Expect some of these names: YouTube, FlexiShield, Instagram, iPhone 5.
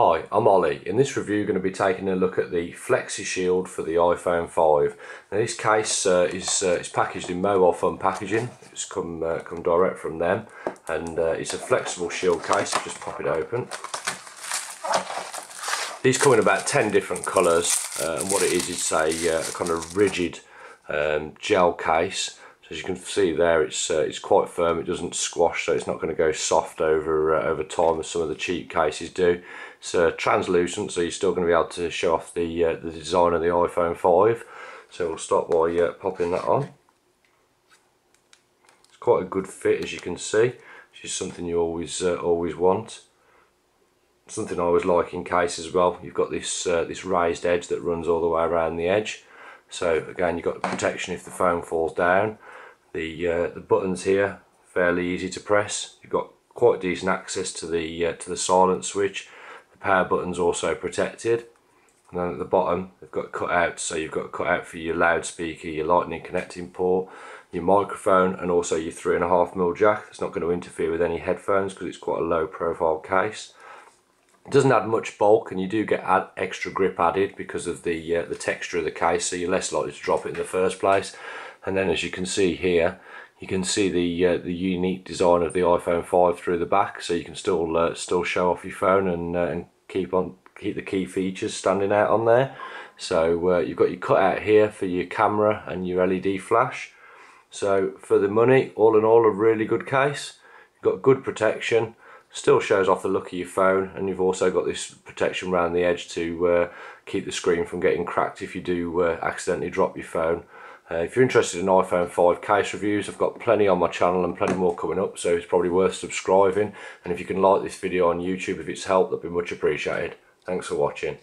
Hi, I'm Ollie. In this review we're going to be taking a look at the FlexiShield for the iPhone 5. Now this case is packaged in Mobile Phone Packaging. It's come direct from them, and it's a flexible shield case. Just pop it open. These come in about 10 different colours, and what it is, it's a kind of rigid gel case. As you can see there, it's quite firm. It doesn't squash, so it's not going to go soft over time as some of the cheap cases do. It's translucent, so you're still going to be able to show off the design of the iPhone 5. So we'll start by popping that on. It's quite a good fit, as you can see, which is something you always want. Something I always like in cases as well. You've got this raised edge that runs all the way around the edge. So again, you've got the protection if the phone falls down. The buttons here, fairly easy to press. You've got quite decent access to the silent switch. The power button's also protected. And then at the bottom, they've got cutouts, so you've got cutout for your loudspeaker, your lightning connecting port, your microphone, and also your 3.5mm jack. It's not going to interfere with any headphones because it's quite a low profile case. It doesn't add much bulk, and you do get extra grip added because of the texture of the case, so you're less likely to drop it in the first place. And then, as you can see here, you can see the unique design of the iPhone 5 through the back, so you can still show off your phone and keep the key features standing out on there. So you've got your cutout here for your camera and your LED flash. So for the money, all in all, a really good case. You've got good protection. Still shows off the look of your phone, and you've also got this protection around the edge to keep the screen from getting cracked if you do accidentally drop your phone. If you're interested in iPhone 5 case reviews, I've got plenty on my channel and plenty more coming up, so it's probably worth subscribing. And if you can like this video on YouTube, if it's helped, that'd be much appreciated. Thanks for watching.